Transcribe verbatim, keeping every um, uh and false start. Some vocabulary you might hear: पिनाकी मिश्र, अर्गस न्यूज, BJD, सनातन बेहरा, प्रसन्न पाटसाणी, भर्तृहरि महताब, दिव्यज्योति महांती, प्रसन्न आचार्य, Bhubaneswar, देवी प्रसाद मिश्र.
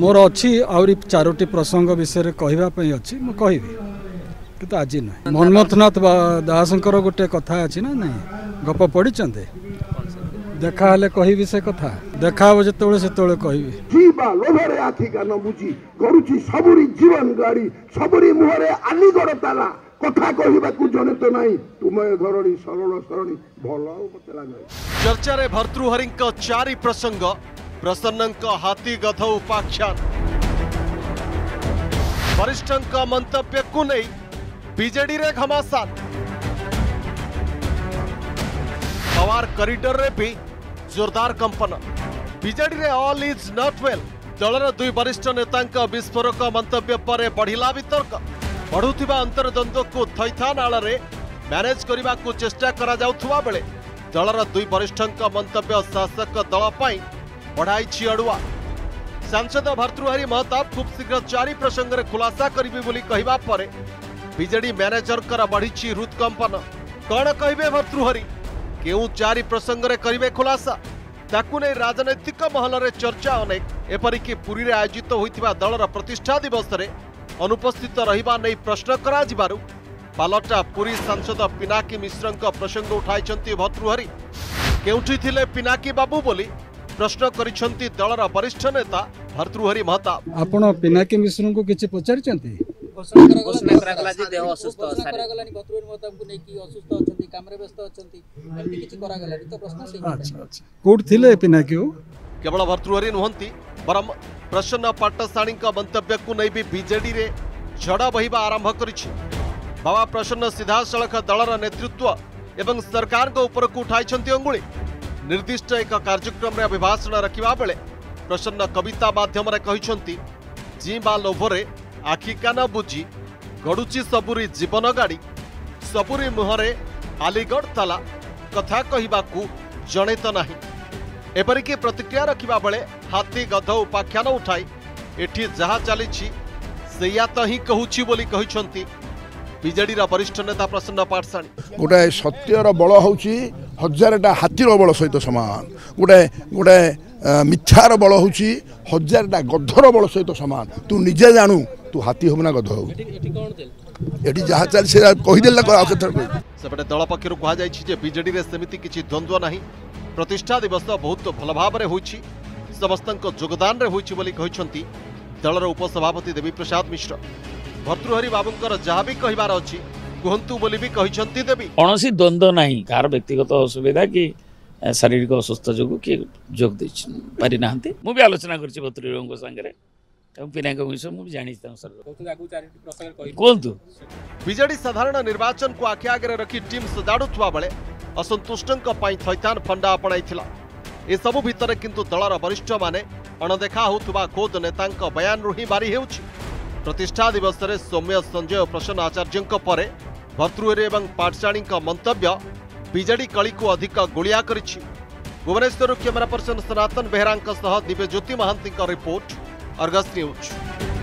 मोर अच्छी आहरी चारोटी प्रसंग विषय कहवाई अच्छी मुझे कहबी कि आज नुह मनमथनाथ दासंकर गोटे कथा अच्छी ना ना गप पढ़ी देखाले कहबी से कथा देखा जिते से कहबी जीवन गाड़ी सबरी मुहरे आली गड़ ताला कथा कहबाकू जने तो नाही तुमे धरणी सरल सरणी भलो मते लागे चर्चा रे भर्तृहरिंक चारि प्रसंग प्रसन्नक हाथी गध उपाख्यान वरिष्ठंक मंतव्य को नहीं बीजेडी रे घमासान पवार कॉरिडोर रे भी जोरदार कंपन बीजेडी रे ऑल इज नॉट वेल दलर दुई वरिष्ठ नेतांक विस्फोरक मंतव्य पर बढ़िला वितर्क बढ़ुवा अंतर्द्वंद्व को थैथान आड़े मैनेज करने को चेष्टा करा जाउथुवा बेले दलर दुई वरिष्ठ मंतव्य शासक दल पर बढ़ाई अड़ुआ सांसद भर्तृहरि महताब खूब शीघ्र चारि प्रसंग में खुलासा करेंगे बोली कहबा परे बीजेडी मैनेजर बढ़ी हृदकंपन कौन कहे भर्तृहरि क्यों चारि प्रसंग में करेंगे खुलासा ताकू नहीं राजनैतिक महल में चर्चा अनेक एपरिक पुरी में आयोजित होता दलर प्रतिष्ठा दिवस में अनुपस्थित रहिबा नै प्रश्न करा जिबारु पालटा पुरी सांसद पिनाकी मिश्रंक प्रसंग उठाइछन्ती भर्तृहरि केउठी थिले पिनाकी बाबू बोली प्रश्न करिछन्ती दलर वरिष्ठ नेता भर्तृहरि महताब आपण पिनाकी मिश्रन को किछि पचारिछन्ती घोषणा करा गला जे देह असुस्थ सारे भर्तृहरि महताब को नै कि असुस्थ अछन्ती कामरे व्यस्त अछन्ती एमि किछि करा गला नि त प्रश्न सेहि अच्छा अच्छा कोड थिले पिनाकी केवल भर्तृहरि नहंती बरम प्रसन्न पाटसाणी मंतव्य को नहीं भी बीजेडी रे झड़ बहिबा आरंभ करिछि बाबा प्रसन्न सीधासलख दलर नेतृत्व एवं सरकार को ऊपर को उठाई अंगुली निर्दिष्ट एक कार्यक्रम में अभिभाषण रखा बेले प्रसन्न कविता माध्यम कहते जी बा लोभरे आखि कान बुझी गड़ुची सबुरी जीवन गाड़ी सबुरी मुहरे आलीगढ़ ताला कथा कहबाकू जणे तो नाही एपरिक प्रतिक्रिया रखा बेले हाथी गध उपाख्यान उठाई एठी जहा चली सेया तो ही कहूँ बोली कहते बीजेडी वरिष्ठ नेता प्रसन्न पाटसाणी गोटे सत्यर बल हूँ हजारेटा हाथीर बल सहित सामान गोटे गोटे मिथ्यार बल हूँ हजारेटा गधर बल सहित सामान तू निजे जानू तू हाथी होना गध हो एठी जहा चली कहीदेला सेपटे दल पक्षर कहुई बीजेडी में सेमती किसी द्वंद्व नहीं प्रतिष्ठा दिवस बहुत भल भाव में होती समस्तों जोगदान बोली कहते दलर उपसभापति देवी प्रसाद मिश्र भर्तृहरि बाबूंकर जहाँ भी कहबार अच्छी कहतु बोली भी कहते देवी कौन द्वंद्व ना कार व्यक्तिगत असुविधा कि शारीरिक असुस्थ जो किए जोग दे पारि ना मुझे आलोचना करतृहरि सागर कहतु बीजेडी साधारण निर्वाचन को आखि आगे रखी टीम सजाड़ुवा बेले असंतुष्टों पर थैथान फंडा अपणाई ए सबु भितर किंतु दलर वरिष्ठ माने अणदेखा होतुबा खोद नेतांक बयान रु ही बारी हेउछि प्रतिष्ठा दिवस रे सौम्य संजय प्रसन्न आचार्यंक परे भर्तृहरि एवं पाटसाणी मंतव्य बीजेडी कली को अधिक गोलिया करिछि Bhubaneswar camera person सनातन बेहरा दिव्यज्योति महांती report अर्गस न्यूज।